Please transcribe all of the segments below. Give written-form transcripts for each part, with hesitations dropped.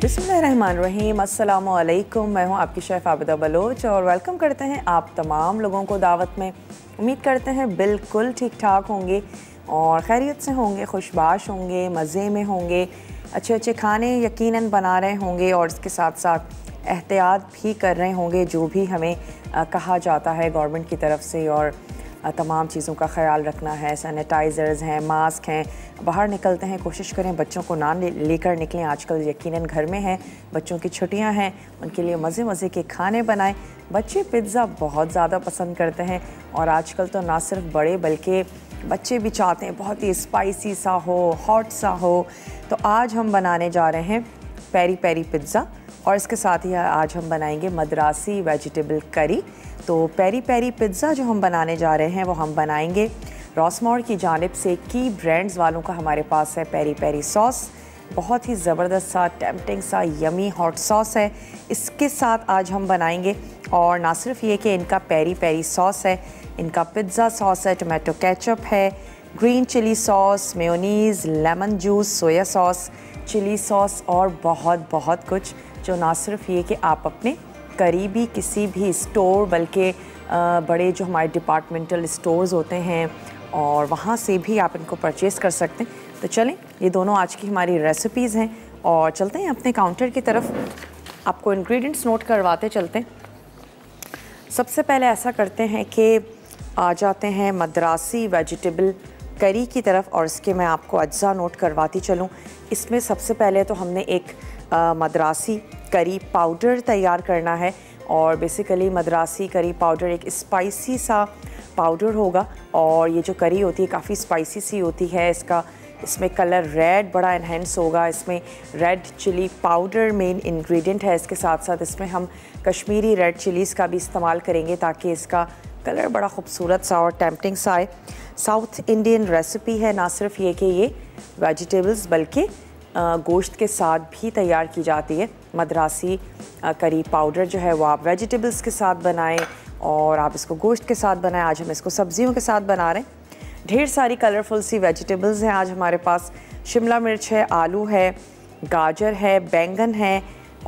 बिस्मिल्लाहिर्रहमानिर्रहीम, अस्सलाम वालेकुम। मैं हूँ आपकी शेफ़ आबिदा बलोच और वेलकम करते हैं आप तमाम लोगों को दावत में। उम्मीद करते हैं बिल्कुल ठीक ठाक होंगे और खैरियत से होंगे, खुशबाश होंगे, मज़े में होंगे, अच्छे अच्छे खाने यकीनन बना रहे होंगे और इसके साथ साथ एहतियात भी कर रहे होंगे जो भी हमें कहा जाता है गवर्नमेंट की तरफ से। और तमाम चीज़ों का ख्याल रखना है, सैनिटाइज़र्स हैं, मास्क हैं, बाहर निकलते हैं कोशिश करें बच्चों को ना लेकर निकलें। आजकल यकीनन घर में हैं, बच्चों की छुट्टियां हैं, उनके लिए मज़े मज़े के खाने बनाएं। बच्चे पिज़्ज़ा बहुत ज़्यादा पसंद करते हैं और आजकल तो ना सिर्फ बड़े बल्कि बच्चे भी चाहते हैं बहुत ही स्पाइसी सा हो, हॉट सा हो। तो आज हम बनाने जा रहे हैं पेरी पेरी पिज़्ज़ा और इसके साथ ही आज हम बनाएंगे मद्रासी वेजिटेबल करी। तो पेरी पेरी पिज़्ज़ा जो हम बनाने जा रहे हैं वो हम बनाएंगे रॉसमोर की जानिब से की ब्रांड्स वालों का। हमारे पास है पेरी पेरी सॉस, बहुत ही ज़बरदस्त सा टेम्पटिंग सा यमी हॉट सॉस है। इसके साथ आज हम बनाएंगे और ना सिर्फ ये कि इनका पेरी पेरी सॉस है, इनका पिज़्ज़ा सॉस है, टोमेटो केचप है, green chilli sauce, mayonnaise, lemon juice, soya sauce, chilli sauce और बहुत बहुत कुछ जो ना सिर्फ ये कि आप अपने करीबी किसी भी स्टोर बल्कि बड़े जो हमारे डिपार्टमेंटल स्टोर्स होते हैं और वहाँ से भी आप इनको परचेज़ कर सकते हैं। तो चलें, ये दोनों आज की हमारी रेसिपीज़ हैं और चलते हैं अपने काउंटर की तरफ, आपको इंग्रेडिएंट्स नोट करवाते चलते हैं। सबसे पहले ऐसा करते हैं कि आ जाते हैं मद्रासी वेजिटेबल करी की तरफ और इसके मैं आपको अज्जा नोट करवाती चलूँ। इसमें सबसे पहले तो हमने एक मद्रासी करी पाउडर तैयार करना है और बेसिकली मद्रासी करी पाउडर एक स्पाइसी सा पाउडर होगा और ये जो करी होती है काफ़ी स्पाइसी सी होती है। इसमें कलर रेड बड़ा एनहेंस होगा, इसमें red chilli powder main ingredient है। इसके साथ साथ इसमें हम कश्मीरी रेड चिलीज़ का भी इस्तेमाल करेंगे ताकि इसका कलर बड़ा खूबसूरत सा और टेम्पटिंग सा आए। साउथ इंडियन रेसिपी है, ना सिर्फ ये कि ये वेजिटेबल्स बल्कि गोश्त के साथ भी तैयार की जाती है। मद्रासी करी पाउडर जो है वो आप वेजिटेबल्स के साथ बनाएं और आप इसको गोश्त के साथ बनाएं। आज हम इसको सब्जियों के साथ बना रहे हैं। ढेर सारी कलरफुल सी वेजिटेबल्स हैं आज हमारे पास। शिमला मिर्च है, आलू है, गाजर है, बैंगन है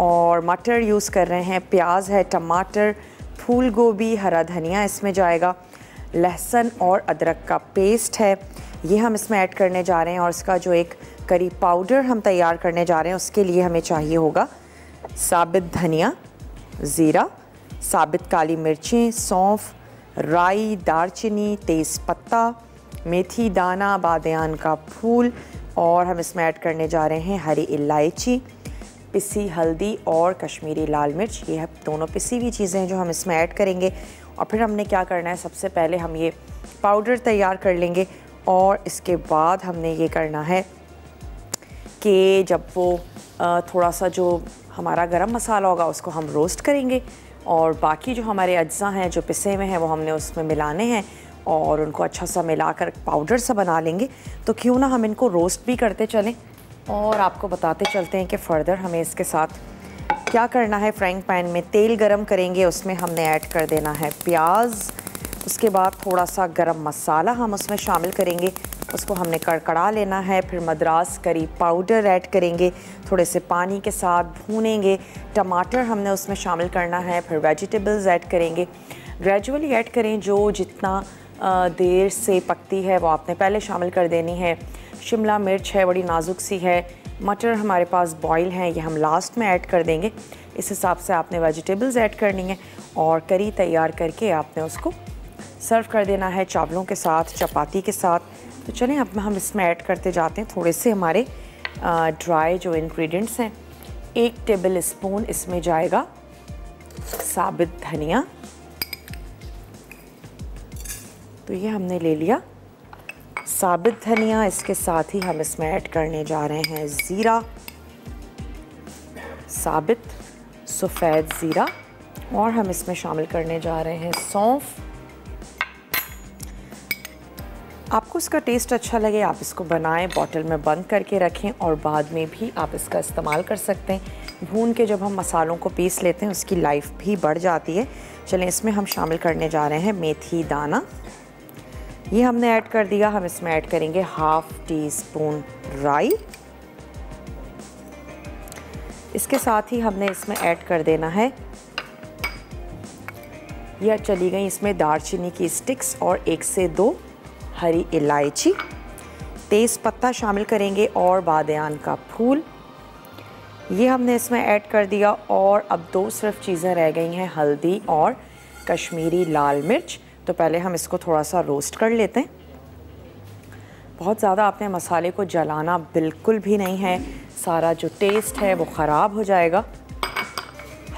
और मटर यूज़ कर रहे हैं, प्याज है, टमाटर, फूल गोभी, हरा धनिया इसमें जाएगा, लहसुन और अदरक का पेस्ट है, ये हम इसमें ऐड करने जा रहे हैं। और इसका जो एक करी पाउडर हम तैयार करने जा रहे हैं उसके लिए हमें चाहिए होगा साबित धनिया, ज़ीरा, साबित काली मिर्चें, सौंफ, राई, दालचीनी, तेज़पत्ता, मेथी दाना, बादियान का फूल और हम इसमें ऐड करने जा रहे हैं हरी इलायची, पिसी हल्दी और कश्मीरी लाल मिर्च। ये दोनों पिसी हुई चीज़ें जो हम इसमें ऐड करेंगे। और फिर हमने क्या करना है, सबसे पहले हम ये पाउडर तैयार कर लेंगे और इसके बाद हमने ये करना है कि जब वो थोड़ा सा जो हमारा गरम मसाला होगा उसको हम रोस्ट करेंगे और बाकी जो हमारे अज्जा हैं जो पिसे हुए हैं वो हमने उसमें मिलाने हैं और उनको अच्छा सा मिलाकर पाउडर सा बना लेंगे। तो क्यों ना हम इनको रोस्ट भी करते चलें और आपको बताते चलते हैं कि फ़र्दर हमें इसके साथ क्या करना है। फ्राइंग पैन में तेल गरम करेंगे, उसमें हमने ऐड कर देना है प्याज, उसके बाद थोड़ा सा गरम मसाला हम उसमें शामिल करेंगे, उसको हमने कड़कड़ा लेना है। फिर मद्रास करी पाउडर ऐड करेंगे, थोड़े से पानी के साथ भूनेंगे, टमाटर हमने उसमें शामिल करना है, फिर वेजिटेबल्स ऐड करेंगे। ग्रेजुअली ऐड करें, जो जितना देर से पकती है वो आपने पहले शामिल कर देनी है। शिमला मिर्च है, बड़ी नाजुक सी है, मटर हमारे पास बॉयल हैं, ये हम लास्ट में ऐड कर देंगे। इस हिसाब से आपने वेजिटेबल्स ऐड करनी है और करी तैयार करके आपने उसको सर्व कर देना है चावलों के साथ, चपाती के साथ। तो चलें अब हम इसमें ऐड करते जाते हैं थोड़े से हमारे ड्राई जो इंग्रेडिएंट्स हैं। 1 टेबल स्पून इसमें जाएगा साबित धनिया, तो ये हमने ले लिया साबित धनिया। इसके साथ ही हम इसमें ऐड करने जा रहे हैं ज़ीरा, साबित सफ़ेद ज़ीरा, और हम इसमें शामिल करने जा रहे हैं सौंफ। आपको इसका टेस्ट अच्छा लगे आप इसको बनाएं, बॉटल में बंद करके रखें और बाद में भी आप इसका इस्तेमाल कर सकते हैं। भून के जब हम मसालों को पीस लेते हैं उसकी लाइफ भी बढ़ जाती है। चलें, इसमें हम शामिल करने जा रहे हैं मेथी दाना, ये हमने ऐड कर दिया। हम इसमें ऐड करेंगे 1/2 टी स्पून राई, इसके साथ ही हमने इसमें ऐड कर देना है, यह चली गई इसमें दालचीनी की स्टिक्स और 1 से 2 हरी इलायची, तेज़ पत्ता शामिल करेंगे और बादयान का फूल, ये हमने इसमें ऐड कर दिया। और अब 2 सिर्फ चीज़ें रह गई हैं, हल्दी और कश्मीरी लाल मिर्च। तो पहले हम इसको थोड़ा सा रोस्ट कर लेते हैं। बहुत ज़्यादा आपने मसाले को जलाना बिल्कुल भी नहीं है, सारा जो टेस्ट है वो ख़राब हो जाएगा।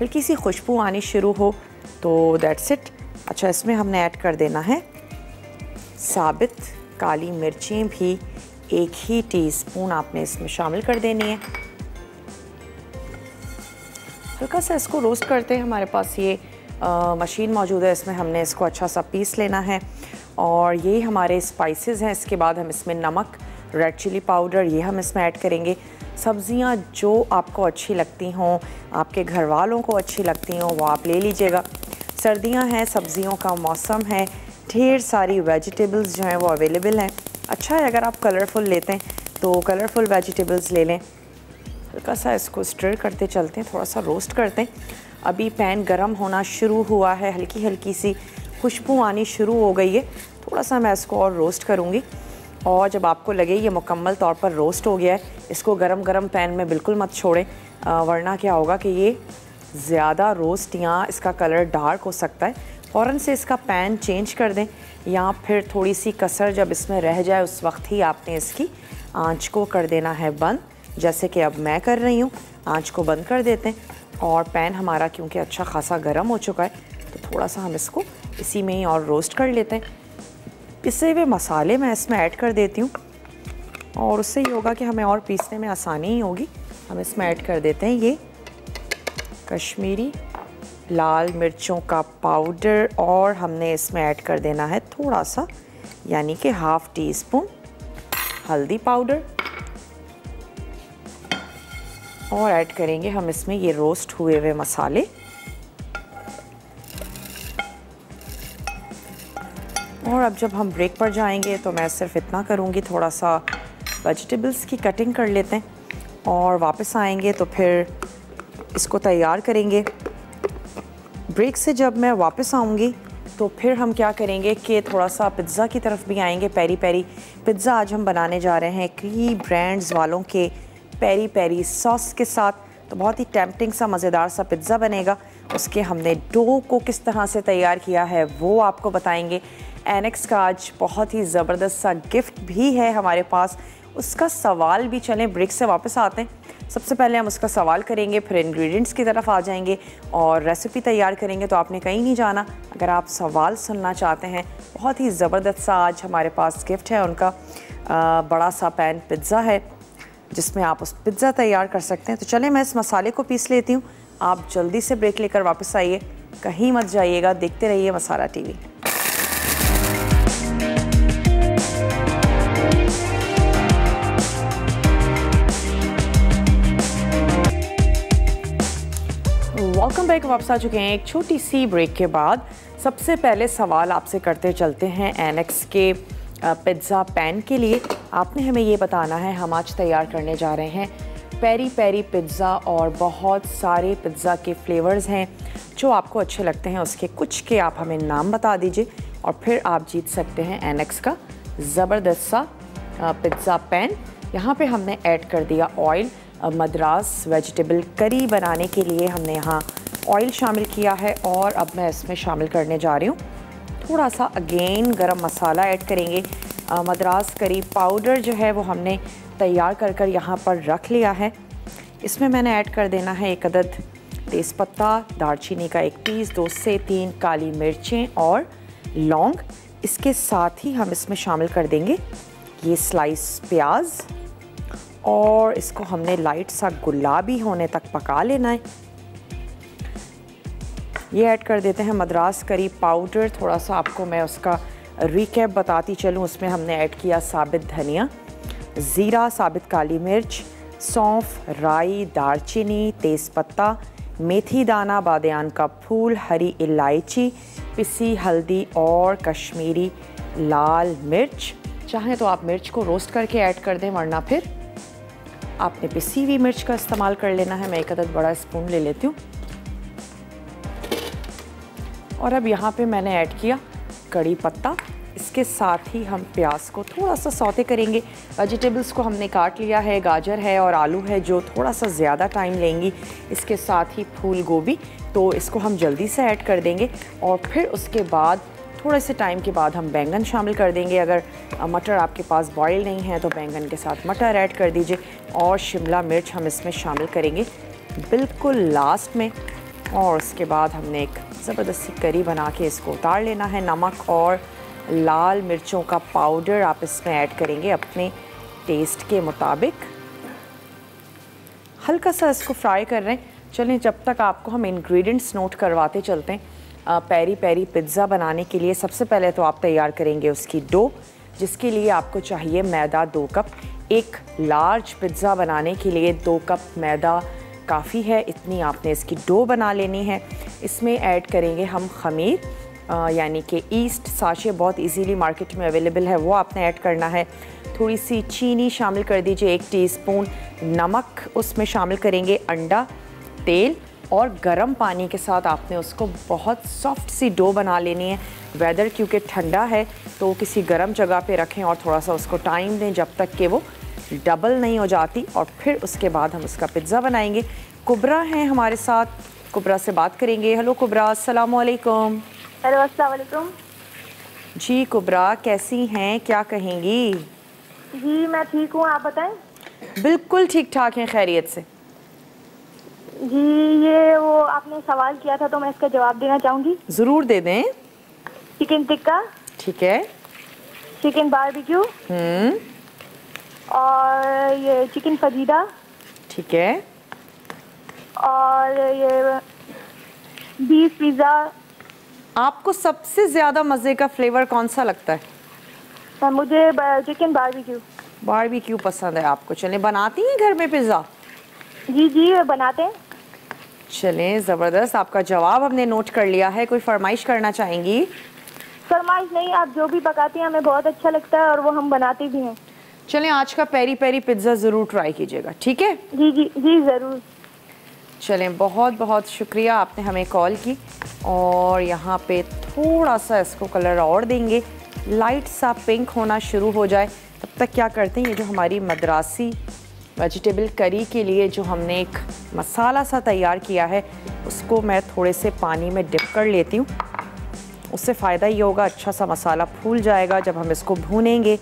हल्की सी खुशबू आनी शुरू हो तो दैट्स इट। अच्छा, इसमें हमने ऐड कर देना है साबित काली मिर्चें भी 1 ही टीस्पून आपने इसमें शामिल कर देनी है। हल्का सा इसको रोस्ट करते हैं। हमारे पास ये मशीन मौजूद है, इसमें हमने इसको अच्छा सा पीस लेना है। और ये हमारे स्पाइसेस हैं। इसके बाद हम इसमें नमक, रेड चिली पाउडर, ये हम इसमें ऐड करेंगे। सब्ज़ियाँ जो आपको अच्छी लगती हों, आपके घर वालों को अच्छी लगती हों, वो आप ले लीजिएगा। सर्दियाँ हैं, सब्ज़ियों का मौसम है, ढेर सारी वेजिटेबल्स जो हैं वो अवेलेबल हैं। अच्छा है अगर आप कलरफुल लेते हैं तो कलरफुल वेजिटेबल्स ले लें। हल्का सा इसको स्टर करते चलते हैं, थोड़ा सा रोस्ट करते हैं। अभी पैन गरम होना शुरू हुआ है, हल्की हल्की सी खुशबू आनी शुरू हो गई है। थोड़ा सा मैं इसको और रोस्ट करूँगी और जब आपको लगे ये मुकम्मल तौर पर रोस्ट हो गया है, इसको गरम गरम पैन में बिल्कुल मत छोड़ें, वरना क्या होगा कि ये ज़्यादा रोस्ट या इसका कलर डार्क हो सकता है। फ़ौरन से इसका पैन चेंज कर दें या फिर थोड़ी सी कसर जब इसमें रह जाए उस वक्त ही आपने इसकी आंच को कर देना है बंद, जैसे कि अब मैं कर रही हूँ। आंच को बंद कर देते हैं और पैन हमारा क्योंकि अच्छा खासा गर्म हो चुका है तो थोड़ा सा हम इसको इसी में ही और रोस्ट कर लेते हैं। पिसे हुए मसाले मैं इसमें ऐड कर देती हूँ और उससे ये होगा कि हमें और पीसने में आसानी ही होगी। हम इसमें ऐड कर देते हैं ये कश्मीरी लाल मिर्चों का पाउडर और हमने इसमें ऐड कर देना है थोड़ा सा, यानी कि हाफ टीस्पून हल्दी पाउडर। और ऐड करेंगे हम इसमें ये रोस्ट हुए हुए मसाले और अब जब हम ब्रेक पर जाएंगे तो मैं सिर्फ इतना करूँगी, थोड़ा सा वेजिटेबल्स की कटिंग कर लेते हैं और वापस आएंगे तो फिर इसको तैयार करेंगे। ब्रेक से जब मैं वापस आऊँगी तो फिर हम क्या करेंगे कि थोड़ा सा पिज़्ज़ा की तरफ भी आएंगे। पेरी पेरी पिज़्ज़ा आज हम बनाने जा रहे हैं कई ब्रांड्स वालों के पेरी पेरी सॉस के साथ। तो बहुत ही टेम्पटिंग सा मज़ेदार सा पिज़्ज़ा बनेगा। उसके हमने डो को किस तरह से तैयार किया है वो आपको बताएंगे। एनेक्स का आज बहुत ही ज़बरदस्त सा गिफ्ट भी है हमारे पास, उसका सवाल भी। चलें ब्रेक से वापस आते हैं, सबसे पहले हम उसका सवाल करेंगे, फिर इंग्रेडिएंट्स की तरफ आ जाएंगे और रेसिपी तैयार करेंगे। तो आपने कहीं नहीं जाना, अगर आप सवाल सुनना चाहते हैं, बहुत ही ज़बरदस्त सा आज हमारे पास गिफ्ट है उनका। बड़ा सा पैन पिज़्ज़ा है जिसमें आप उस पिज़्ज़ा तैयार कर सकते हैं। तो चलें मैं इस मसाले को पीस लेती हूँ, आप जल्दी से ब्रेक लेकर वापस आइए, कहीं मत जाइएगा, देखते रहिए मसाला टीवी। वेलकम बैक, वापस आ चुके हैं एक छोटी सी ब्रेक के बाद। सबसे पहले सवाल आपसे करते चलते हैं एनेक्स के पिज़्ज़ा पैन के लिए। आपने हमें ये बताना है, हम आज तैयार करने जा रहे हैं पेरी पेरी पिज़्ज़ा और बहुत सारे पिज़्ज़ा के फ्लेवर्स हैं जो आपको अच्छे लगते हैं, उसके कुछ के आप हमें नाम बता दीजिए और फिर आप जीत सकते हैं एनेक्स का ज़बरदस्त सा पिज़्ज़ा पैन। यहाँ पे हमने ऐड कर दिया ऑयल, मद्रास वेजिटेबल करी बनाने के लिए हमने यहाँ ऑयल शामिल किया है। और अब मैं इसमें शामिल करने जा रही हूँ थोड़ा सा अगेन गरम मसाला ऐड करेंगे। मद्रास करी पाउडर जो है वो हमने तैयार कर कर यहाँ पर रख लिया है। इसमें मैंने ऐड कर देना है 1 अदद तेज़पत्ता, दालचीनी का 1 पीस, 2 से 3 काली मिर्चें और लौंग। इसके साथ ही हम इसमें शामिल कर देंगे ये स्लाइस प्याज और इसको हमने लाइट सा गुलाबी होने तक पका लेना है। ये ऐड कर देते हैं मद्रास करी पाउडर। थोड़ा सा आपको मैं उसका रिकैप बताती चलूँ, उसमें हमने ऐड किया साबित धनिया, ज़ीरा, साबित काली मिर्च, सौंफ, राई, दालचीनी, तेज़पत्ता, मेथी दाना, बादयान का फूल, हरी इलायची, पिसी हल्दी और कश्मीरी लाल मिर्च। चाहें तो आप मिर्च को रोस्ट करके ऐड कर दें, वरना फिर आपने पिसी हुई मिर्च का इस्तेमाल कर लेना है। मैं एक अदद बड़ा स्पून ले लेती हूँ। और अब यहाँ पे मैंने ऐड किया कड़ी पत्ता। इसके साथ ही हम प्याज को थोड़ा सा सौते करेंगे। वेजिटेबल्स को हमने काट लिया है, गाजर है और आलू है जो थोड़ा सा ज़्यादा टाइम लेंगी। इसके साथ ही फूल गोभी, तो इसको हम जल्दी से ऐड कर देंगे। और फिर उसके बाद थोड़े से टाइम के बाद हम बैंगन शामिल कर देंगे। अगर मटर आपके पास बॉयल नहीं है तो बैंगन के साथ मटर ऐड कर दीजिए। और शिमला मिर्च हम इसमें शामिल करेंगे बिल्कुल लास्ट में। और उसके बाद हमने एक ज़बरदस्ती करी बना के इसको उतार लेना है। नमक और लाल मिर्चों का पाउडर आप इसमें ऐड करेंगे अपने टेस्ट के मुताबिक। हल्का सा इसको फ्राई कर रहे हैं। चलें, जब तक आपको हम इंग्रेडिएंट्स नोट करवाते चलते हैं। पेरी पेरी पिज़्ज़ा बनाने के लिए सबसे पहले तो आप तैयार करेंगे उसकी डो, जिसके लिए आपको चाहिए मैदा 2 कप। एक लार्ज पिज़्ज़ा बनाने के लिए 2 कप मैदा काफ़ी है, इतनी आपने इसकी डो बना लेनी है। इसमें ऐड करेंगे हम खमीर यानी कि ईस्ट साशे, बहुत इजीली मार्केट में अवेलेबल है, वो आपने ऐड करना है। थोड़ी सी चीनी शामिल कर दीजिए, 1 टीस्पून नमक उसमें शामिल करेंगे। अंडा, तेल और गरम पानी के साथ आपने उसको बहुत सॉफ्ट सी डो बना लेनी है। वेदर क्योंकि ठंडा है तो किसी गरम जगह पे रखें और थोड़ा सा उसको टाइम दें जब तक कि वो डबल नहीं हो जाती। और फिर उसके बाद हम उसका पिज़्ज़ा बनाएंगे। कुबरा हैं हमारे साथ, कुबरा से बात करेंगे। हेलो कुबरा, अस्सलाम वालेकुम। हेलो अस्सलाम वालेकुम। जी कुबरा, कैसी हैं, क्या कहेंगी? जी मैं ठीक हूँ, आप बताएँ? बिल्कुल ठीक ठाक हैं, खैरियत से। जी ये वो आपने सवाल किया था तो मैं इसका जवाब देना चाहूँगी। ज़रूर दे दें। चिकन टिक्का, ठीक है। चिकन बारबेक्यू, और ये चिकन फजीदा, ठीक है। और ये बीफ पिज़्ज़ा। आपको सबसे ज़्यादा मज़े का फ्लेवर कौन सा लगता है? मुझे चिकन बारबेक्यू। बारबेक्यू पसंद है आपको। चलें, बनाती हैं घर में पिज़्ज़ा? जी जी बनाते हैं। चलें, ज़बरदस्त, आपका जवाब हमने नोट कर लिया है। कोई फरमाइश करना चाहेंगी? फरमाइश नहीं, आप जो भी पकाती हैं हमें बहुत अच्छा लगता है और वो हम बनाते भी हैं। चलें, आज का पेरी पेरी पिज़्ज़ा ज़रूर ट्राई कीजिएगा, ठीक है? जी जी जी ज़रूर। चलें, बहुत बहुत शुक्रिया, आपने हमें कॉल की। और यहाँ पे थोड़ा सा इसको कलर और देंगे, लाइट सा पिंक होना शुरू हो जाए। तब तक क्या करते हैं, ये जो हमारी मद्रासी वेजिटेबल करी के लिए जो हमने एक मसाला सा तैयार किया है उसको मैं थोड़े से पानी में डिप कर लेती हूँ। उससे फ़ायदा ये होगा अच्छा सा मसाला फूल जाएगा। जब हम इसको भूनेंगे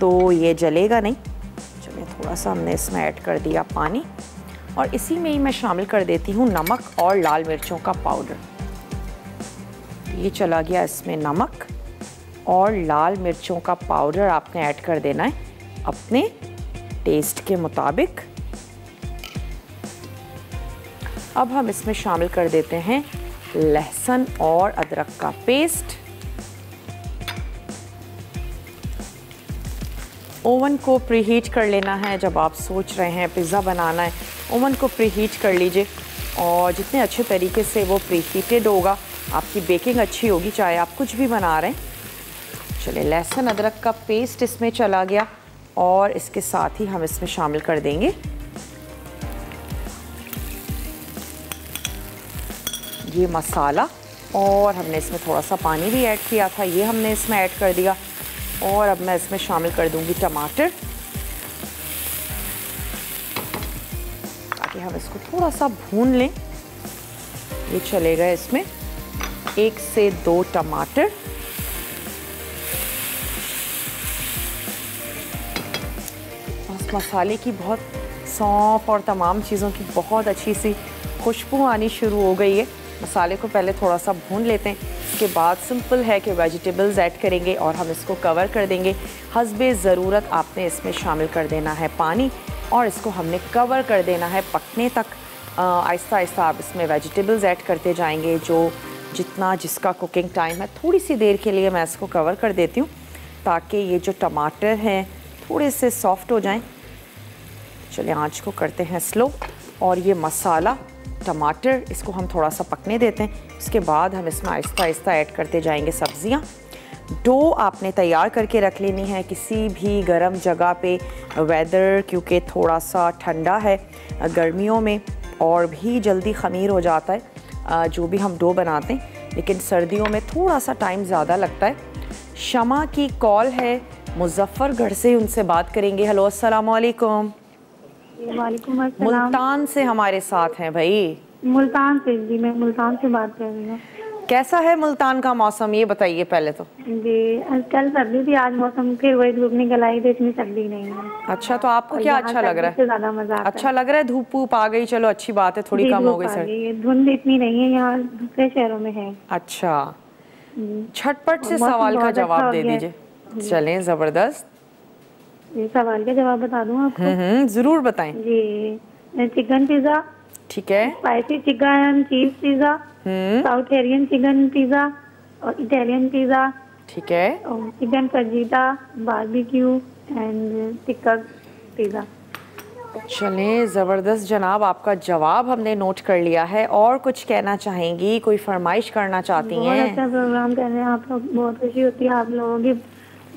तो ये जलेगा नहीं। चलिए, थोड़ा सा हमने इसमें ऐड कर दिया पानी और इसी में ही मैं शामिल कर देती हूँ नमक और लाल मिर्चों का पाउडर। ये चला गया इसमें, नमक और लाल मिर्चों का पाउडर आपने ऐड कर देना है अपने टेस्ट के मुताबिक। अब हम इसमें शामिल कर देते हैं लहसुन और अदरक का पेस्ट। ओवन को प्रीहीट कर लेना है। जब आप सोच रहे हैं पिज़्ज़ा बनाना है, ओवन को प्रीहीट कर लीजिए। और जितने अच्छे तरीके से वो प्रीहीटेड होगा आपकी बेकिंग अच्छी होगी, चाहे आप कुछ भी बना रहे हैं। चलिए, लहसुन अदरक का पेस्ट इसमें चला गया और इसके साथ ही हम इसमें शामिल कर देंगे ये मसाला। और हमने इसमें थोड़ा सा पानी भी ऐड किया था, ये हमने इसमें ऐड कर दिया। और अब मैं इसमें शामिल कर दूंगी टमाटर, ताकि हम इसको थोड़ा सा भून लें। ये चले गए इसमें 1 से 2 टमाटर। मसाले की बहुत सौंफ और तमाम चीज़ों की बहुत अच्छी सी खुशबू आनी शुरू हो गई है। मसाले को पहले थोड़ा सा भून लेते हैं, इसके बाद सिंपल है कि वेजिटेबल्स ऐड करेंगे और हम इसको कवर कर देंगे। हस्बे ज़रूरत आपने इसमें शामिल कर देना है पानी और इसको हमने कवर कर देना है पकने तक। आहिस्ता आहिस्ता आप इसमें वेजिटेबल्स ऐड करते जाएंगे, जो जितना जिसका कुकिंग टाइम है। थोड़ी सी देर के लिए मैं इसको कवर कर देती हूँ ताकि ये जो टमाटर हैं थोड़े से सॉफ्ट हो जाएँ। चलिए, आँच को करते हैं स्लो और ये मसाला टमाटर इसको हम थोड़ा सा पकने देते हैं। उसके बाद हम इसमें आहिस्ता आहिस्ता ऐड करते जाएंगे सब्ज़ियाँ। डो आपने तैयार करके रख लेनी है किसी भी गर्म जगह पे, वेदर क्योंकि थोड़ा सा ठंडा है गर्मियों में और भी जल्दी खमीर हो जाता है जो भी हम डो बनाते हैं, लेकिन सर्दियों में थोड़ा सा टाइम ज़्यादा लगता है। शमा की कॉल है मुजफ्फरगढ़ से, उनसे बात करेंगे। हेलो अस्सलामुअलैकुम। वालेकुम अस्सलाम। मुल्तान से हमारे साथ हैं भाई? मुल्तान से जी, मैं मुल्तान से बात कर रही हूँ। कैसा है मुल्तान का मौसम ये बताइए पहले तो। जी कल सर्दी थी, आज मौसम फिर वही धूप निकल आई तो इतनी सर्दी नहीं है। अच्छा, तो आपको क्या अच्छा लग रहा है? ज्यादा मजा अच्छा लग रहा है, धूप वूप आ गई, चलो अच्छी बात है, थोड़ी कम हो गई सर्दी, धुंध इतनी नहीं है यहाँ दूसरे शहरों में है। अच्छा, झटपट से सवाल का जवाब दे दीजिए। चलें, जबरदस्त। सवाल का जवाब बता दूं आपको? जरूर बताएं जी। चिकन पिज़्ज़ा, ठीक है, spicy chicken cheese pizza, south Korean chicken pizza और इटालियन पिज़्ज़ा, ठीक है, और chicken fajita, barbecue and tikka pizza. चलें, ज़बरदस्त जनाब, आपका जवाब हमने नोट कर लिया है। और कुछ कहना चाहेंगी, कोई फरमाइश करना चाहती हैं? बहुत अच्छा प्रोग्राम कर रहे हैं आप लोग, बहुत खुशी होती है आप लोगों की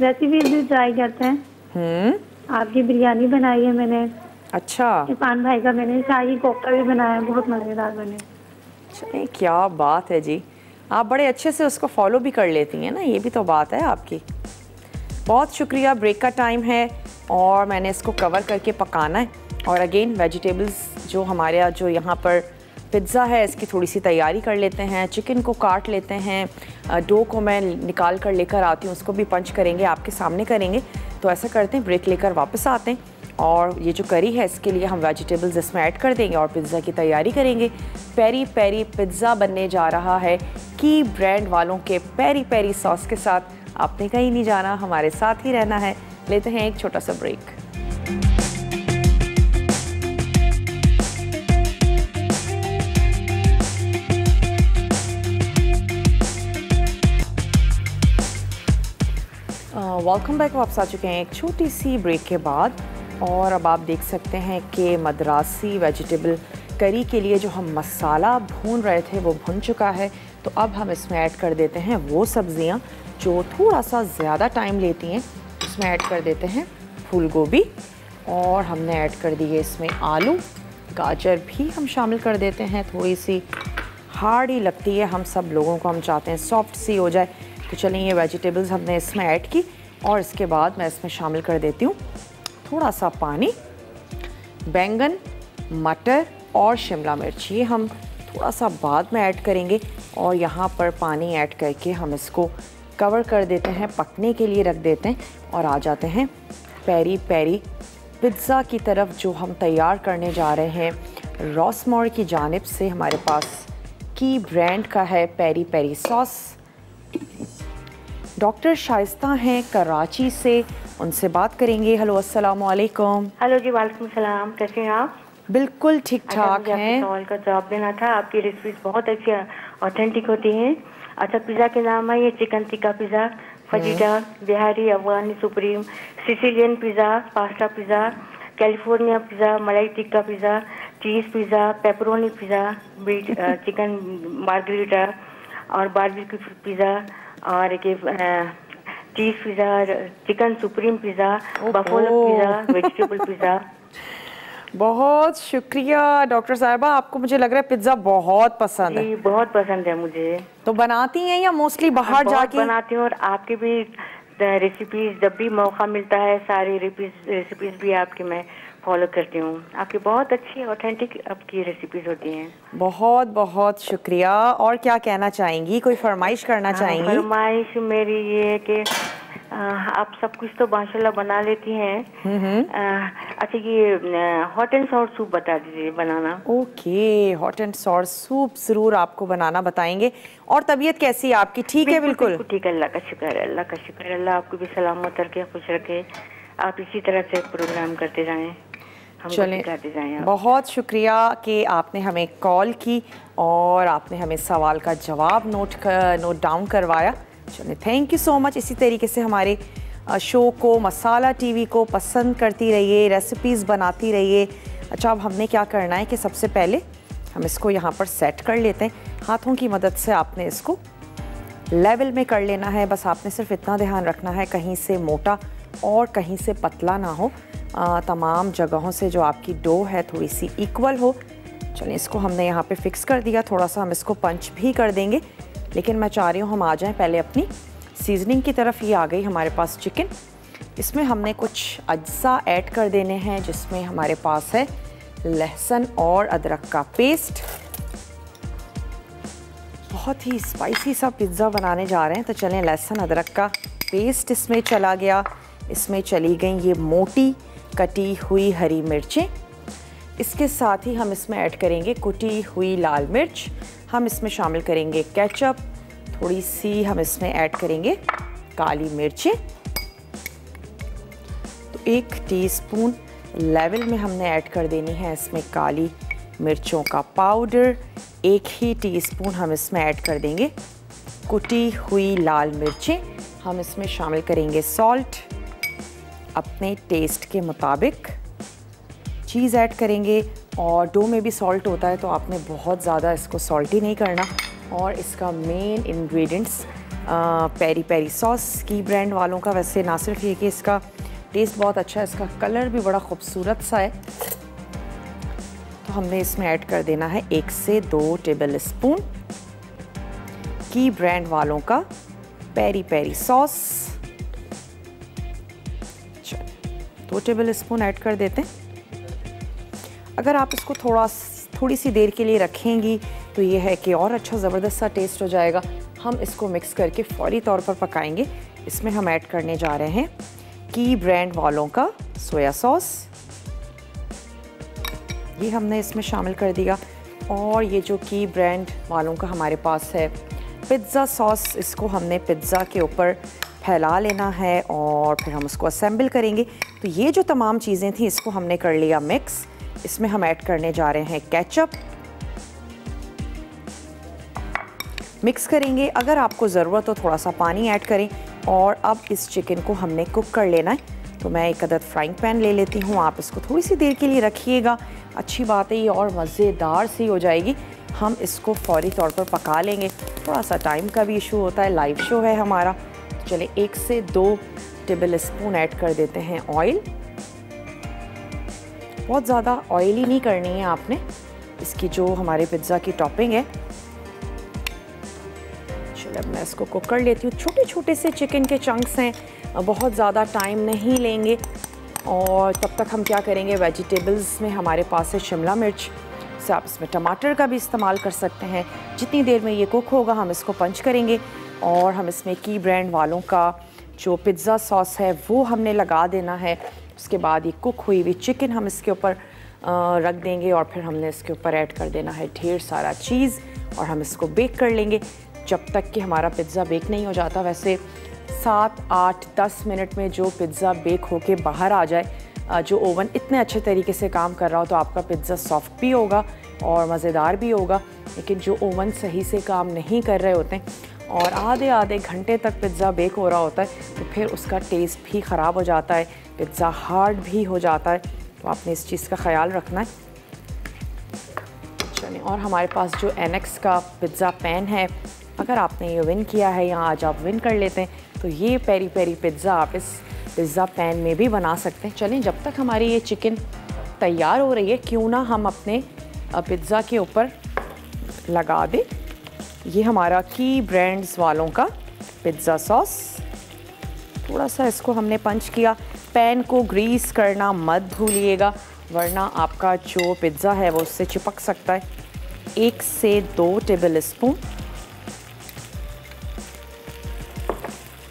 रेसिपीज भी ट्राई करते हैं। आपकी बिरयानी बनाई है मैंने। अच्छा, इरफान भाई का मैंने शाही कोफ्ता भी बनाया, बहुत मज़ेदार बने। चलिए, क्या बात है जी, आप बड़े अच्छे से उसको फॉलो भी कर लेती हैं ना, ये भी तो बात है आपकी। बहुत शुक्रिया। ब्रेक का टाइम है और मैंने इसको कवर करके पकाना है। और अगेन वेजिटेबल्स जो हमारे यहाँ पर पिज़्ज़ा है इसकी थोड़ी सी तैयारी कर लेते हैं, चिकन को काट लेते हैं, डो को मैं निकाल कर लेकर आती हूँ, उसको भी पंच करेंगे, आपके सामने करेंगे। तो ऐसा करते हैं, ब्रेक लेकर वापस आते हैं और ये जो करी है इसके लिए हम वेजिटेबल्स इसमें ऐड कर देंगे और पिज़्ज़ा की तैयारी करेंगे। पेरी पेरी पिज़्ज़ा बनने जा रहा है की ब्रांड वालों के पेरी पेरी सॉस के साथ। आपने कहीं नहीं जाना, हमारे साथ ही रहना है। लेते हैं एक छोटा सा ब्रेक। वेलकम बैक, वापस आ चुके हैं एक छोटी सी ब्रेक के बाद। और अब आप देख सकते हैं कि मद्रासी वेजिटेबल करी के लिए जो हम मसाला भून रहे थे वो भुन चुका है। तो अब हम इसमें ऐड कर देते हैं वो सब्ज़ियां जो थोड़ा सा ज़्यादा टाइम लेती हैं। इसमें ऐड कर देते हैं फूल गोभी और हमने ऐड कर दिए इसमें आलू, गाजर भी हम शामिल कर देते हैं। थोड़ी सी हार्ड ही लगती है हम सब लोगों को, हम चाहते हैं सॉफ्ट सी हो जाए। तो चलिए, ये वेजिटेबल्स हमने इसमें ऐड की और इसके बाद मैं इसमें शामिल कर देती हूँ थोड़ा सा पानी। बैंगन, मटर और शिमला मिर्च ये हम थोड़ा सा बाद में ऐड करेंगे और यहाँ पर पानी ऐड करके हम इसको कवर कर देते हैं, पकने के लिए रख देते हैं। और आ जाते हैं पेरी पेरी पिज़्ज़ा की तरफ जो हम तैयार करने जा रहे हैं रॉसमोर की जानिब से। हमारे पास की ब्रांड का है peri peri sauce. Doctor Shaista हैं कराची से, उनसे बात करेंगे। हेलो अस्सलामुअलैकुम। हेलो जी, वालेकुम सलाम, कैसे हैं आप? बिल्कुल ठीक ठाक हैं। सवाल का जवाब देना था, आपकी रेसिपीज बहुत अच्छी ऑथेंटिक होती हैं। अच्छा, पिज़्ज़ा के नाम है ये chicken tikka pizza, fajita, Bihari, Afghani supreme, Sicilian pizza, pasta pizza, California pizza, malai tikka pizza, cheese pizza, pepperoni pizza, beat chicken margherita और बारबेक्यू पिज़्ज़ा और एक cheese pizza, chicken supreme pizza, buffalo pizza, vegetable pizza. बहुत शुक्रिया डॉक्टर साहिबा, आपको मुझे लग रहा है पिज़्ज़ा बहुत पसंद है। बहुत पसंद है मुझे। तो बनाती हैं या मोस्टली बाहर जाके बनाती हूँ? और आपकी भी रेसिपीज जब भी मौका मिलता है सारी रेसिपीज भी आपकी मैं फॉलो करती हूँ। आपकी बहुत अच्छी ऑथेंटिक आपकी रेसिपीज होती हैं। बहुत बहुत शुक्रिया। और क्या कहना चाहेंगी, कोई फरमाइश करना चाहेंगी? फरमाइश मेरी ये है कि आप सब कुछ तो माशाल्लाह बना लेती हैं। अच्छा, ये हॉट एंड सॉर सूप बता दीजिए बनाना। Okay, hot and sour soup ज़रूर आपको बनाना बताएंगे। और तबीयत कैसी है आपकी, ठीक है? बिल्कुल ठीक है, अल्लाह का शुक्र है, अल्लाह का शुक्र है। अल्लाह आपको भी सलामत रखे, खुश रखे, आप इसी तरह से प्रोग्राम करते जाएँ। चलें, बहुत शुक्रिया कि आपने हमें कॉल की और आपने हमें सवाल का जवाब नोट डाउन करवाया। चलें, थैंक यू सो मच। इसी तरीके से हमारे शो को, मसाला टीवी को पसंद करती रहिए, रेसिपीज़ बनाती रहिए। अच्छा, अब हमने क्या करना है कि सबसे पहले हम इसको यहाँ पर सेट कर लेते हैं। हाथों की मदद से आपने इसको लेवल में कर लेना है। बस आपने सिर्फ इतना ध्यान रखना है कहीं से मोटा और कहीं से पतला ना हो, तमाम जगहों से जो आपकी डो है थोड़ी सी इक्वल हो। चलिए इसको हमने यहाँ पे फिक्स कर दिया, थोड़ा सा हम इसको पंच भी कर देंगे, लेकिन मैं चाह रही हूँ हम आ जाएं पहले अपनी सीजनिंग की तरफ। ये आ गई हमारे पास चिकन, इसमें हमने कुछ अज्जा ऐड कर देने हैं, जिसमें हमारे पास है लहसुन और अदरक का पेस्ट। बहुत ही स्पाइसी सा पिज़्ज़ा बनाने जा रहे हैं, तो चलें लहसुन अदरक का पेस्ट इसमें चला गया, इसमें चली गई ये मोटी कटी हुई हरी मिर्चें। इसके साथ ही हम इसमें ऐड करेंगे कुटी हुई लाल मिर्च, हम इसमें शामिल करेंगे केचप, थोड़ी सी हम इसमें ऐड करेंगे काली मिर्चें। तो 1 टीस्पून लेवल में हमने ऐड कर देनी है इसमें काली मिर्चों का पाउडर। 1 ही टीस्पून हम इसमें ऐड कर देंगे कुटी हुई लाल मिर्चें, हम इसमें शामिल करेंगे सॉल्ट, अपने टेस्ट के मुताबिक चीज़ ऐड करेंगे। और डो में भी सॉल्ट होता है, तो आपने बहुत ज़्यादा इसको सॉल्टी नहीं करना। और इसका main ingredients peri peri sauce, की ब्रांड वालों का। वैसे ना सिर्फ ये कि इसका टेस्ट बहुत अच्छा है, इसका कलर भी बड़ा खूबसूरत सा है। तो हमने इसमें ऐड कर देना है 1 से 2 टेबल स्पून की ब्रांड वालों का peri peri sauce. 2 tablespoon add कर देते हैं। अगर आप इसको थोड़ी सी देर के लिए रखेंगी तो ये है कि और अच्छा ज़बरदस्त सा टेस्ट हो जाएगा। हम इसको मिक्स करके फौरी तौर पर पकाएंगे। इसमें हम ऐड करने जा रहे हैं की ब्रांड वालों का सोया सॉस, ये हमने इसमें शामिल कर दिया। और ये जो की ब्रांड वालों का हमारे पास है पिज़्ज़ा सॉस, इसको हमने पिज़्ज़ा के ऊपर फैला लेना है और फिर हम उसको असेंबल करेंगे। तो ये जो तमाम चीज़ें थी इसको हमने कर लिया मिक्स। इसमें हम ऐड करने जा रहे हैं केचप, मिक्स करेंगे। अगर आपको ज़रूरत हो थोड़ा सा पानी ऐड करें। और अब इस चिकन को हमने कुक कर लेना है, तो मैं एक अदद फ्राइंग पैन ले लेती हूँ। आप इसको थोड़ी सी देर के लिए रखिएगा, अच्छी बात है, ये और मज़ेदार सी हो जाएगी। हम इसको फौरी तौर पर पका लेंगे, थोड़ा सा टाइम का भी इशू होता है, लाइव शो है हमारा। तो चले 1 से 2 टेबल स्पून ऐड कर देते हैं ऑयल। बहुत ज़्यादा ऑयली नहीं करनी है आपने, इसकी जो हमारे पिज़्ज़ा की टॉपिंग है। चलो अब मैं इसको कुक कर लेती हूँ। छोटे छोटे से चिकन के चंक्स हैं, बहुत ज़्यादा टाइम नहीं लेंगे। और तब तक हम क्या करेंगे, वेजिटेबल्स में हमारे पास है शिमला मिर्च, से आप इसमें टमाटर का भी इस्तेमाल कर सकते हैं। जितनी देर में ये कुक होगा हम इसको पंच करेंगे। और हम इसमें की ब्रांड वालों का जो पिज़्ज़ा सॉस है वो हमने लगा देना है। उसके बाद ये कुक हुई हुई चिकन हम इसके ऊपर रख देंगे। और फिर हमने इसके ऊपर ऐड कर देना है ढेर सारा चीज़ और हम इसको बेक कर लेंगे जब तक कि हमारा पिज़्ज़ा बेक नहीं हो जाता। वैसे 7, 8, 10 मिनट में जो पिज़्ज़ा बेक होके बाहर आ जाए, जो ओवन इतने अच्छे तरीके से काम कर रहा हो, तो आपका पिज़्ज़ा सॉफ्ट भी होगा और मज़ेदार भी होगा। लेकिन जो ओवन सही से काम नहीं कर रहे होते हैं और आधे घंटे तक पिज़्ज़ा बेक हो रहा होता है, तो फिर उसका टेस्ट भी ख़राब हो जाता है, पिज़्ज़ा हार्ड भी हो जाता है। तो आपने इस चीज़ का ख़्याल रखना है। चलिए, और हमारे पास जो एनेक्स का पिज़्ज़ा पैन है, अगर आपने ये विन किया है या आज आप विन कर लेते हैं, तो ये पेरी पेरी पिज़्ज़ा आप इस पिज़्ज़ा पैन में भी बना सकते हैं। चलें, जब तक हमारी ये चिकन तैयार हो रही है, क्यों ना हम अपने पिज़्ज़ा के ऊपर लगा दें ये हमारा की ब्रांड्स वालों का पिज़्ज़ा सॉस। थोड़ा सा इसको हमने पंच किया। पैन को ग्रीस करना मत भूलिएगा, वरना आपका जो पिज़्ज़ा है वो उससे चिपक सकता है। 1 से 2 टेबल स्पून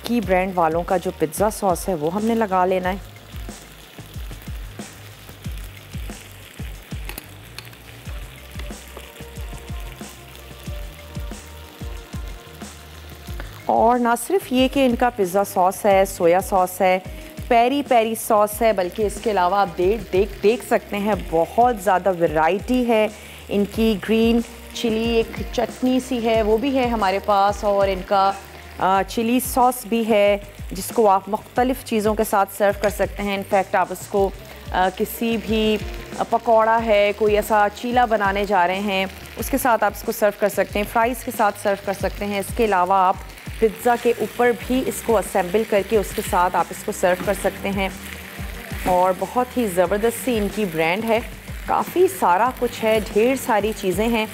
की ब्रांड वालों का जो पिज़्ज़ा सॉस है वो हमने लगा लेना है। और ना सिर्फ ये कि इनका पिज़्ज़ा सॉस है, सोया सॉस है, पेरी पेरी सॉस है, बल्कि इसके अलावा आप देख सकते हैं बहुत ज़्यादा वैरायटी है। इनकी ग्रीन चिली एक चटनी सी है, वो भी है हमारे पास। और इनका चिली सॉस भी है, जिसको आप मुख्तलिफ़ चीज़ों के साथ सर्व कर सकते हैं। इनफैक्ट आप उसको किसी भी पकौड़ा है, कोई ऐसा चीला बनाने जा रहे हैं, उसके साथ आप इसको सर्व कर सकते हैं, फ्राइज़ के साथ सर्व कर सकते हैं। इसके अलावा आप पिज़्ज़ा के ऊपर भी इसको असेंबल करके उसके साथ आप इसको सर्व कर सकते हैं। और बहुत ही ज़बरदस्त सी इनकी ब्रांड है, काफ़ी सारा कुछ है, ढेर सारी चीज़ें हैं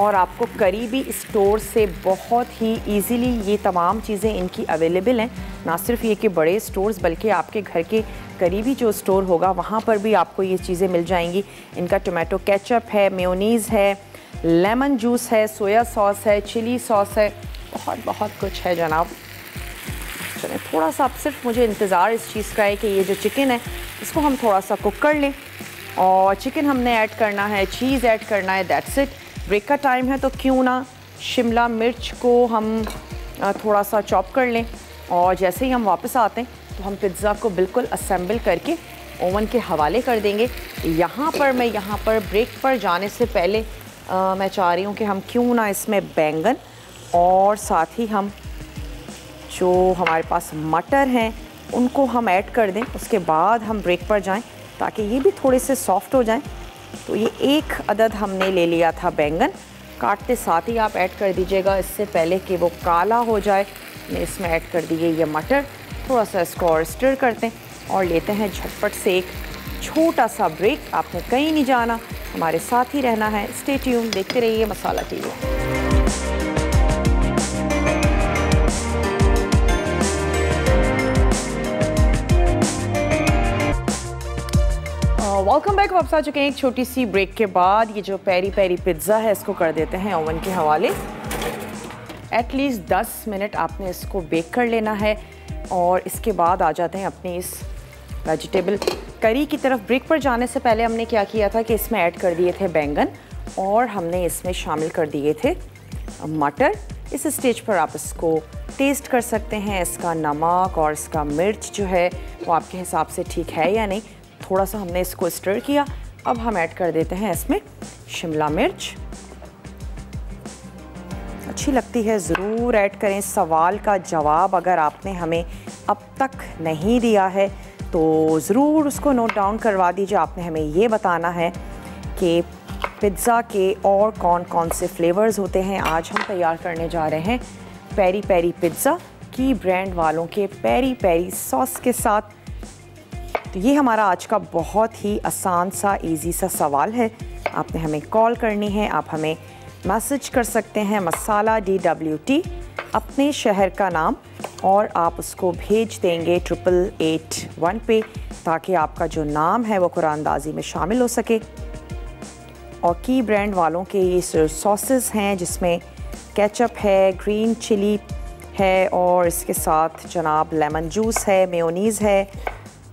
और आपको करीबी स्टोर से बहुत ही इजीली ये तमाम चीज़ें इनकी अवेलेबल हैं। ना सिर्फ ये कि बड़े स्टोर्स बल्कि आपके घर के करीबी जो स्टोर होगा वहाँ पर भी आपको ये चीज़ें मिल जाएंगी। इनका टोमेटो केचप है, मेयोनीज़ है, लेमन जूस है, सोया सॉस है, चिली सॉस है, बहुत बहुत कुछ है जनाब। चलें थोड़ा सा अब सिर्फ मुझे इंतज़ार इस चीज़ का है कि ये जो चिकन है इसको हम थोड़ा सा कुक कर लें और चिकन हमने ऐड करना है, चीज़ ऐड करना है, दैट्स इट। ब्रेक का टाइम है तो क्यों ना शिमला मिर्च को हम थोड़ा सा चॉप कर लें और जैसे ही हम वापस आते हैं तो हम पिज़्ज़ा को बिल्कुल असेंबल करके ओवन के हवाले कर देंगे। यहाँ पर ब्रेक पर जाने से पहले मैं चाह रही हूँ कि हम क्यों ना इसमें बैंगन और साथ ही हम जो हमारे पास मटर हैं उनको हम ऐड कर दें, उसके बाद हम ब्रेक पर जाएं ताकि ये भी थोड़े से सॉफ्ट हो जाएं। तो ये एक अदद हमने ले लिया था बैंगन, काटते साथ ही आप ऐड कर दीजिएगा, इससे पहले कि वो काला हो जाए मैं इसमें ऐड कर दिए ये मटर। थोड़ा सा इसको और स्टर करते हैं और लेते हैं झटपट से एक छोटा सा ब्रेक। आपने कहीं नहीं जाना, हमारे साथ ही रहना है, स्टे ट्यून, देखते रहिए मसाला टीवी। वेलकम बैक, वापस आ चुके हैं एक छोटी सी ब्रेक के बाद। ये जो पेरी पेरी पिज़्ज़ा है इसको कर देते हैं ओवन के हवाले। एटलीस्ट 10 मिनट आपने इसको बेक कर लेना है और इसके बाद आ जाते हैं अपनी इस वेजिटेबल करी की तरफ। ब्रेक पर जाने से पहले हमने क्या किया था कि इसमें ऐड कर दिए थे बैंगन और हमने इसमें शामिल कर दिए थे मटर। इस स्टेज पर आप इसको टेस्ट कर सकते हैं, इसका नमक और इसका मिर्च जो है वो आपके हिसाब से ठीक है या नहीं। थोड़ा सा हमने इसको स्टर किया, अब हम ऐड कर देते हैं इसमें शिमला मिर्च। अच्छी लगती है ज़रूर ऐड करें, सवाल का जवाब अगर आपने हमें अब तक नहीं दिया है तो ज़रूर उसको नोट डाउन करवा दीजिए। आपने हमें ये बताना है कि पिज़्ज़ा के और कौन कौन से फ्लेवर्स होते हैं। आज हम तैयार करने जा रहे हैं पेरी पेरी पिज़्ज़ा की ब्रांड वालों के पेरी पेरी सॉस के साथ। तो ये हमारा आज का बहुत ही आसान सा इजी सा सवाल है। आपने हमें कॉल करनी है, आप हमें मैसेज कर सकते हैं masala DWT, अपने शहर का नाम, और आप उसको भेज देंगे 8881 पे ताकि आपका जो नाम है वो कुरानदाजी में शामिल हो सके। और की ब्रांड वालों के ये सॉसेस हैं जिसमें केचप है, ग्रीन चिली है और इसके साथ जनाब लेमन जूस है, मेयोनीज़ है।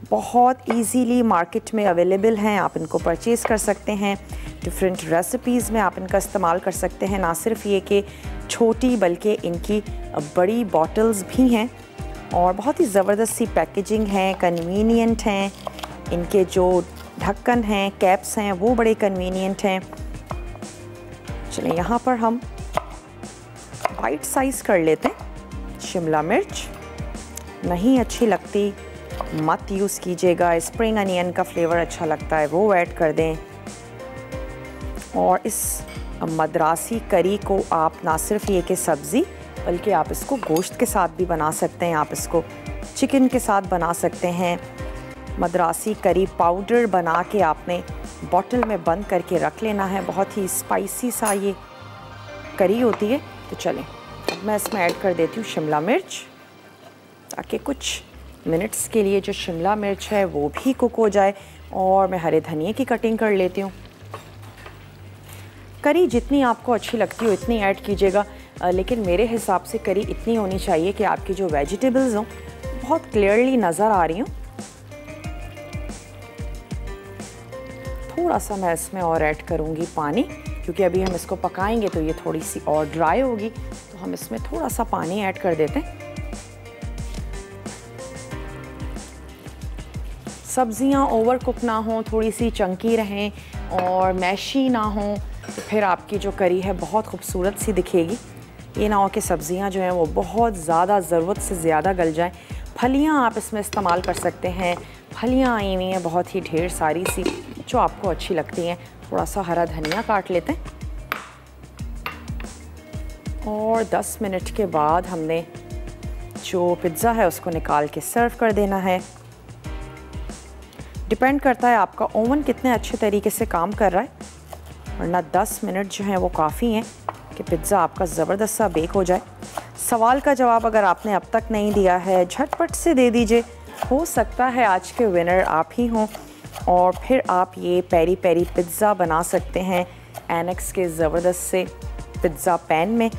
बहुत इजीली मार्केट में अवेलेबल हैं, आप इनको परचेज़ कर सकते हैं। डिफरेंट रेसिपीज़ में आप इनका इस्तेमाल कर सकते हैं, ना सिर्फ ये कि छोटी बल्कि इनकी बड़ी बॉटल्स भी हैं और बहुत ही ज़बरदस्त सी पैकेजिंग है, कन्वीनियंट हैं। इनके जो ढक्कन हैं, कैप्स हैं, वो बड़े कन्वीनियंट हैं। चलिए यहाँ पर हम बाइट साइज़ कर लेते हैं। शिमला मिर्च नहीं अच्छी लगती मत यूज़ कीजिएगा, स्प्रिंग अनियन का फ्लेवर अच्छा लगता है वो ऐड कर दें। और इस मद्रासी करी को आप ना सिर्फ ये कि सब्ज़ी बल्कि आप इसको गोश्त के साथ भी बना सकते हैं, आप इसको चिकन के साथ बना सकते हैं। मद्रासी करी पाउडर बना के आपने बॉटल में बंद करके रख लेना है, बहुत ही स्पाइसी सा ये करी होती है। तो चलें मैं इसमें ऐड कर देती हूँ शिमला मिर्च ताकि कुछ मिनट्स के लिए जो शिमला मिर्च है वो भी कुक हो जाए। और मैं हरे धनिए की कटिंग कर लेती हूँ। करी जितनी आपको अच्छी लगती हो इतनी ऐड कीजिएगा, लेकिन मेरे हिसाब से करी इतनी होनी चाहिए कि आपकी जो वेजिटेबल्स हों बहुत क्लियरली नज़र आ रही हों। थोड़ा सा मैं इसमें और ऐड करूँगी पानी, क्योंकि अभी हम इसको पकाएंगे तो ये थोड़ी सी और ड्राई होगी, तो हम इसमें थोड़ा सा पानी ऐड कर देते हैं। सब्ज़ियाँ ओवर कुक ना हों, थोड़ी सी चंकी रहें और मैशी ना हों, तो फिर आपकी जो करी है बहुत खूबसूरत सी दिखेगी। ये ना हो कि सब्ज़ियाँ जो हैं वो बहुत ज़्यादा ज़रूरत से ज़्यादा गल जाएं। फलियाँ आप इसमें इस्तेमाल कर सकते हैं, फलियाँ आई हुई हैं बहुत ही ढेर सारी सी जो आपको अच्छी लगती हैं। थोड़ा सा हरा धनिया काट लेते हैं। और 10 मिनट के बाद हमने जो पिज़्ज़ा है उसको निकाल के सर्व कर देना है। डिपेंड करता है आपका ओवन कितने अच्छे तरीके से काम कर रहा है, वरना 10 मिनट जो हैं वो काफ़ी हैं कि पिज़्ज़ा आपका ज़बरदस्त सा बेक हो जाए। सवाल का जवाब अगर आपने अब तक नहीं दिया है झटपट से दे दीजिए, हो सकता है आज के विनर आप ही हों। और फिर आप ये पेरी पेरी पिज़्ज़ा बना सकते हैं एनेक्स के ज़बरदस्त से पिज़्ज़ा पैन में।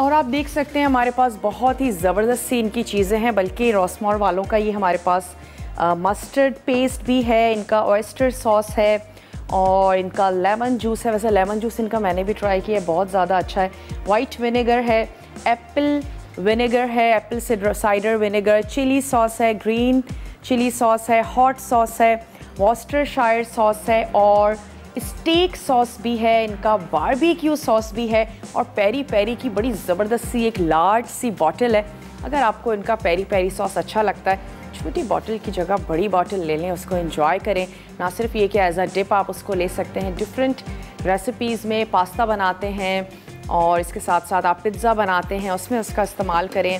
और आप देख सकते हैं हमारे पास बहुत ही ज़बरदस्त सी इनकी चीज़ें हैं, बल्कि रॉसमोर वालों का ये हमारे पास मस्टर्ड पेस्ट भी है, इनका ऑयस्टर सॉस है और इनका लेमन जूस है। वैसे लेमन जूस इनका मैंने भी ट्राई किया, बहुत ज़्यादा अच्छा है। वाइट विनेगर है, एप्पल विनेगर है, apple cider vinegar, chilli sauce है, ग्रीन चिली सॉस है, हॉट सॉस है, वॉस्टरशायर सॉस है और स्टेक सॉस भी है, इनका बारबेक्यू सॉस भी है। और पेरी पेरी की बड़ी ज़बरदस्त सी एक लार्ज सी बॉटल है। अगर आपको इनका पेरी पेरी सॉस अच्छा लगता है, छोटी बॉटल की जगह बड़ी बॉटल ले लें, उसको एंजॉय करें। ना सिर्फ ये कि एज अ डिप आप उसको ले सकते हैं, डिफरेंट रेसिपीज़ में पास्ता बनाते हैं और इसके साथ साथ आप पिज़्ज़ा बनाते हैं, उसमें उसका इस्तेमाल करें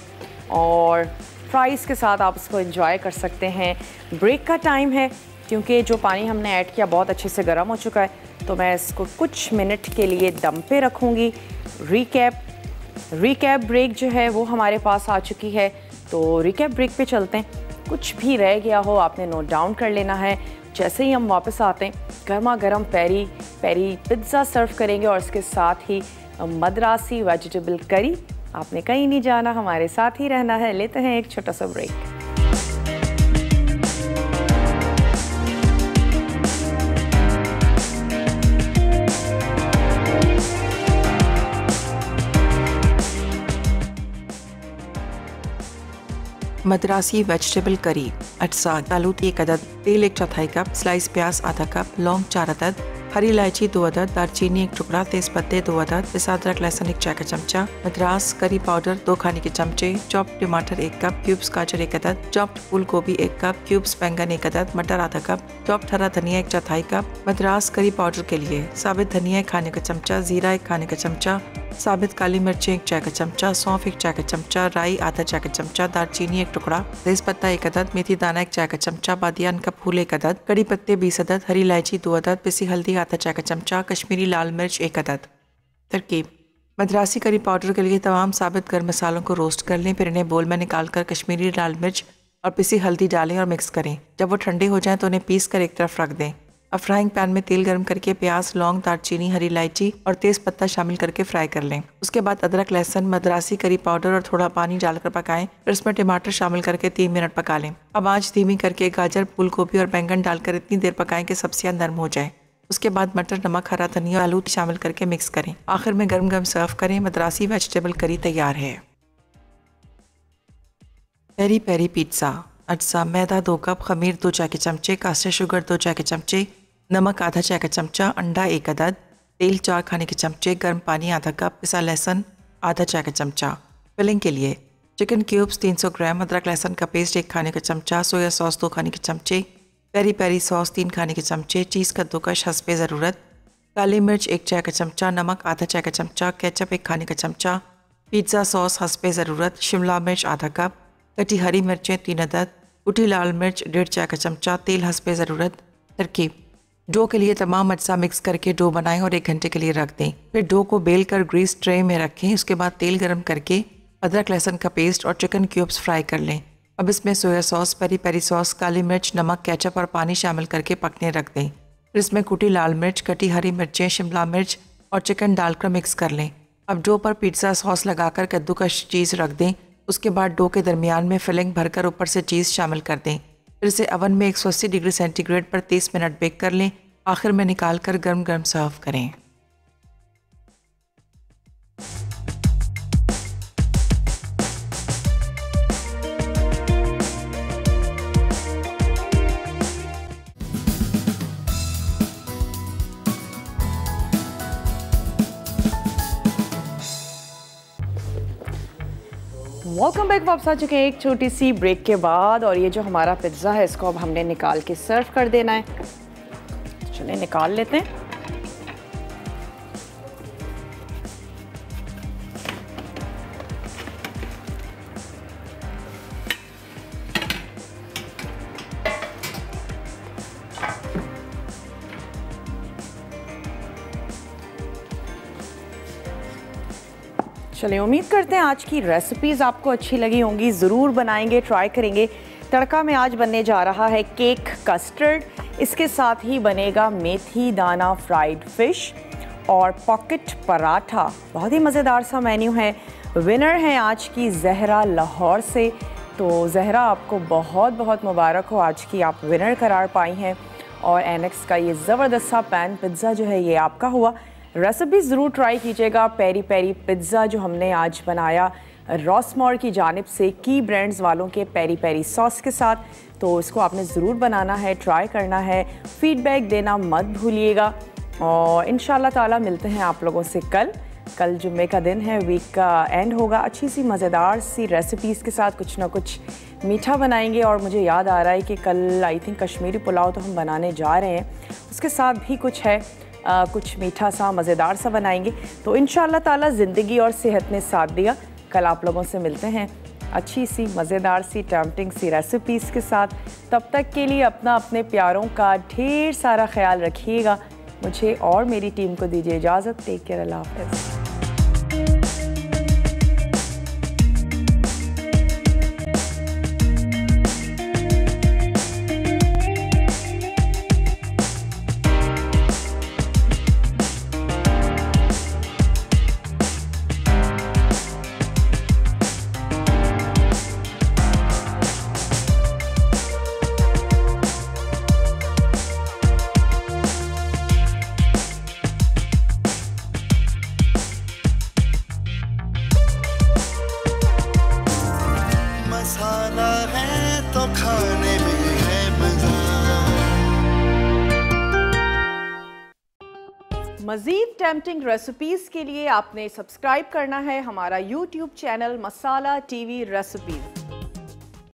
और फ्राइज़ के साथ आप उसको एंजॉय कर सकते हैं। ब्रेक का टाइम है क्योंकि जो पानी हमने ऐड किया बहुत अच्छे से गर्म हो चुका है, तो मैं इसको कुछ मिनट के लिए दम पे रखूँगी। रिकैप ब्रेक जो है वो हमारे पास आ चुकी है, तो रिकैप ब्रेक पे चलते हैं। कुछ भी रह गया हो आपने नोट डाउन कर लेना है। जैसे ही हम वापस आते हैं गर्मा गर्म पेरी पेरी पिज़्ज़ा सर्व करेंगे और इसके साथ ही मद्रासी वेजिटेबल करी। आपने कहीं नहीं जाना, हमारे साथ ही रहना है। लेते हैं एक छोटा सा ब्रेक। मद्रासी वेजिटेबल करी, अटसा, आलू की एक अदद, तेल 1/4 कप, स्लाइस प्याज ½ कप, लौंग 4 अदद, हरी इलायची 2 अदद, दालचीनी 1 टुकड़ा, तेज पत्ते 2 अदद, अदरक लहसुन 1 चाय का चमचा, मद्रास करी पाउडर 2 खाने के चमचे, चॉप्ड टमाटर 1 कप, क्यूब्स गाजर 1 अदद, चॉप्ड फूल गोभी 1 कप, क्यूब्स बैंगन 1 अदद, मटर ½ कप, चॉप्ड हरा धनिया 1/4 कप। मद्रास करी पाउडर के लिए साबित धनिया 1 खाने का चमचा, जीरा 1 खाने का चमचा, साबित काली मिर्चें 1 चाय का चमचा, सौंफ 1 चाय का चमचा, राई ½ चाय का चमचा, दालचीनी 1 टुकड़ा, तेज पत्ता 1 अदद, मेथी दाना 1 चाय का चमचा, बादियान का फूल 1 अदद, कड़ी पत्ते 20 अदद, हरी इलायची 2 अदद, पिसी हल्दी ½ चाय का चमचा, कश्मीरी लाल मिर्च 1 अदद। तरकीब। मद्रासी करी पाउडर के लिए तमाम साबित गर्म मसालों को रोस्ट कर लें, फिर इन्हें बोल में निकाल कर कश्मीरी लाल मिर्च और पिसी हल्दी डालें और मिक्स करें। जब वो ठंडे हो जाएं तो उन्हें पीस कर एक तरफ रख दें। अब फ्राइंग पैन में तेल गर्म करके प्याज, लौंग, दालचीनी, हरी इलायची और तेज पत्ता शामिल करके फ्राई कर लें। उसके बाद अदरक, लहसुन, मद्रासी करी पाउडर और थोड़ा पानी डालकर पकाएं, फिर इसमें टमाटर शामिल करके 3 मिनट पका लें। अब आंच धीमी करके गाजर, फूल गोभी और बैंगन डालकर इतनी देर पकाएं कि सब्जियां नरम हो जाए। उसके बाद मटर, नमक, हरा धनिया और आलू शामिल करके मिक्स करें। आखिर में गर्म गर्म सर्व करें। मद्रासी वेजिटेबल करी तैयार है। Peri peri pizza. अज्जा, मैदा 2 कप, खमीर 2 चाय के चमचे, कास्टर शुगर 2 चाय के चमचे, नमक ½ चाय का चमचा, अंडा 1 अदद, तेल 4 खाने के चमचे, गर्म पानी ½ कप, पिसा लहसुन ½ चाय का चमचा। फिलिंग के लिए चिकन क्यूब्स 300 ग्राम, अदरक लहसुन का पेस्ट 1 खाने का चमचा, सोया सॉस 2 खाने के चमचे, पेरी पेरी सॉस 3 खाने के चमचे, चीज़ कद्दूकश हस्बे ज़रूरत, काली मिर्च 1 चाय का चमचा, नमक ½ चाय का चमचा, केचप 1 खाने का चमचा, पिज्ज़ा सॉस हस्बे ज़रूरत, शिमला मिर्च ½ कप, कटी हरी मिर्चें 3 अदद, कुटी लाल मिर्च 1.5 चाय का चमचा, तेल हस्बे ज़रूरत। तरकीब। डो के लिए तमाम अज्जा मिक्स करके डो बनाएं और 1 घंटे के लिए रख दें। फिर डो को बेल कर ग्रीस ट्रे में रखें। उसके बाद तेल गरम करके अदरक लहसुन का पेस्ट और चिकन क्यूब्स फ्राई कर लें। अब इसमें soya sauce, peri peri sauce, काली मिर्च, नमक, केचप और पानी शामिल करके पकने रख दें। फिर इसमें कुटी लाल मिर्च, कटी हरी मिर्चें, शिमला मिर्च और चिकन डालकर मिक्स कर लें। अब डो पर पिज्ज़ा सॉस लगाकर कद्दूकश चीज़ रख दें। उसके बाद डो के दरमियान में फिलिंग भरकर ऊपर से चीज़ शामिल कर दें। फिर इसे अवन में 180 डिग्री सेंटीग्रेड पर 30 मिनट बेक कर लें। आखिर में निकाल कर गर्म गर्म सर्व करें। वेलकम बैक, वापस आ चुके हैं एक छोटी सी ब्रेक के बाद। और ये जो हमारा पिज़्ज़ा है इसको अब हमने निकाल के सर्व कर देना है। चलिए निकाल लेते हैं। चलिए, उम्मीद करते हैं आज की रेसिपीज़ आपको अच्छी लगी होंगी। ज़रूर बनाएंगे, ट्राई करेंगे। तड़का में आज बनने जा रहा है केक कस्टर्ड, इसके साथ ही बनेगा मेथी दाना फ्राइड फ़िश और पॉकेट पराठा। बहुत ही मज़ेदार सा मेन्यू है। विनर हैं आज की ज़हरा लाहौर से। तो ज़हरा, आपको बहुत बहुत मुबारक हो, आज की आप विनर करार पाई हैं। और एनेक्स का ये ज़बरदस्त सा पैन पिज़्ज़ा जो है ये आपका हुआ। रेसिपी ज़रूर ट्राई कीजिएगा। पेरी पेरी पिज़्ज़ा जो हमने आज बनाया रॉसमोर की जानिब से की ब्रांड्स वालों के पेरी पेरी सॉस के साथ, तो इसको आपने ज़रूर बनाना है, ट्राई करना है। फ़ीडबैक देना मत भूलिएगा। और इंशाल्लाह ताला मिलते हैं आप लोगों से कल जुम्मे का दिन है, वीक का एंड होगा। अच्छी सी मज़ेदार सी रेसिपीज़ के साथ कुछ ना कुछ मीठा बनाएंगे। और मुझे याद आ रहा है कि कल आई थिंक कश्मीरी पुलाव तो हम बनाने जा रहे हैं, उसके साथ भी कुछ है, कुछ मीठा सा मज़ेदार सा बनाएंगे। तो इंशाल्लाह ताला ज़िंदगी और सेहत ने साथ दिया। कल आप लोगों से मिलते हैं अच्छी सी मज़ेदार सी टेम्पटिंग सी रेसिपीज़ के साथ। तब तक के लिए अपना अपने प्यारों का ढेर सारा ख्याल रखिएगा। मुझे और मेरी टीम को दीजिए इजाज़त। टेक केयर, अल्लाह हाफ़िज़। मसाला है तो खाने में है मजा। मज़ीद टेम्पटिंग रेसिपीज़ के लिए आपने सब्सक्राइब करना है हमारा YouTube channel Masala TV recipes.